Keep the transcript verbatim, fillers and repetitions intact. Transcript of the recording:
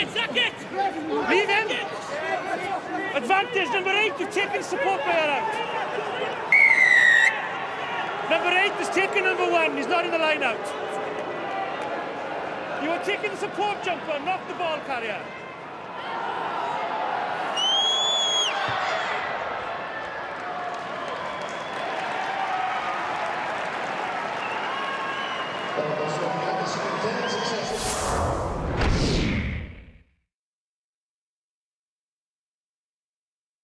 it, sack it! Leave him! Advantage, number eight, they've taken support player out. Number eight has taken number one, he's not in the line out. You are taking the support jumper, not the ball carrier. So we have this intense success.